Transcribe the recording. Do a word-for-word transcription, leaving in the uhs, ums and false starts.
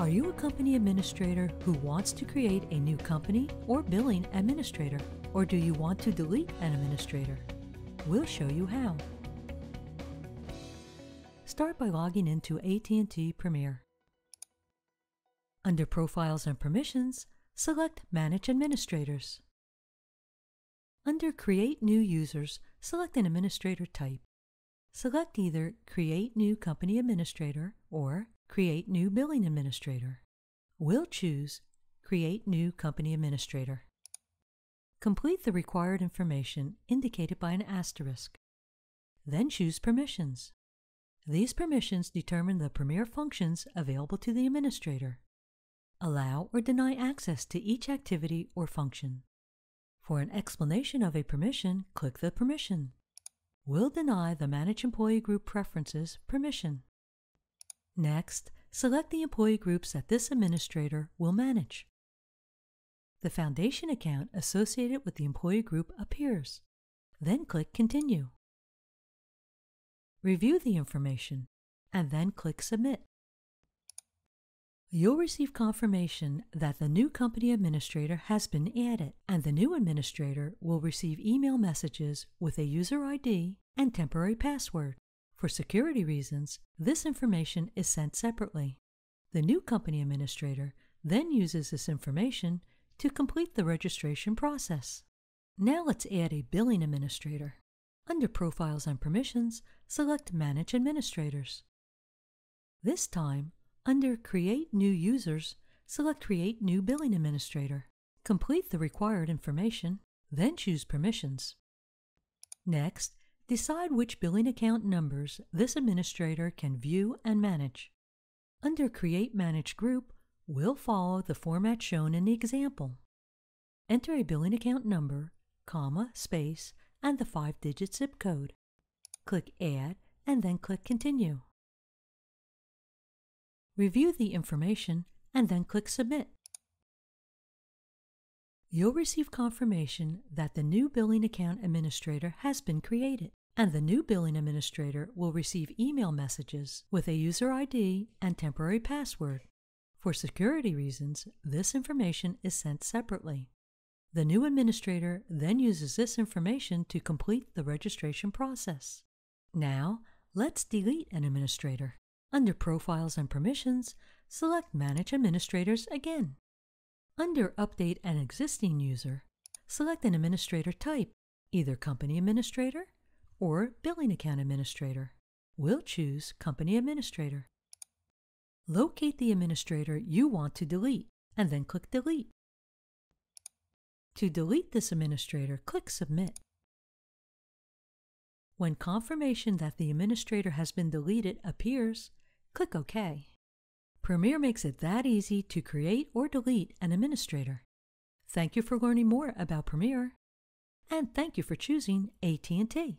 Are you a company administrator who wants to create a new company or billing administrator? Or do you want to delete an administrator? We'll show you how. Start by logging into A T and T Premier. Under Profiles and Permissions, select Manage Administrators. Under Create New Users, select an administrator type. Select either Create New Company Administrator or Create New Billing Administrator. We'll choose Create New Company Administrator. Complete the required information indicated by an asterisk. Then choose Permissions. These permissions determine the Premier functions available to the administrator. Allow or deny access to each activity or function. For an explanation of a permission, click the permission. We'll deny the Manage Employee Group Preferences permission. Next, select the employee groups that this administrator will manage. The Foundation account associated with the employee group appears. Then click Continue. Review the information, and then click Submit. You'll receive confirmation that the new company administrator has been added, and the new administrator will receive email messages with a user I D and temporary password. For security reasons, this information is sent separately. The new company administrator then uses this information to complete the registration process. Now let's add a billing administrator. Under Profiles and Permissions, select Manage Administrators. This time, under Create New Users, select Create New Billing Administrator. Complete the required information, then choose Permissions. Next, decide which billing account numbers this administrator can view and manage. Under Create Manage Group, we'll follow the format shown in the example. Enter a billing account number, comma, space, and the five-digit zip code. Click Add and then click Continue. Review the information and then click Submit. You'll receive confirmation that the new billing account administrator has been created, and the new billing administrator will receive email messages with a user I D and temporary password. For security reasons, this information is sent separately. The new administrator then uses this information to complete the registration process. Now, let's delete an administrator. Under Profiles and Permissions, select Manage Administrators again. Under Update an Existing User, select an administrator type, either Company Administrator or Billing Account Administrator. We'll choose Company Administrator. Locate the administrator you want to delete, and then click Delete. To delete this administrator, click Submit. When confirmation that the administrator has been deleted appears, click OK. Premier makes it that easy to create or delete an administrator. Thank you for learning more about Premier, and thank you for choosing A T and T.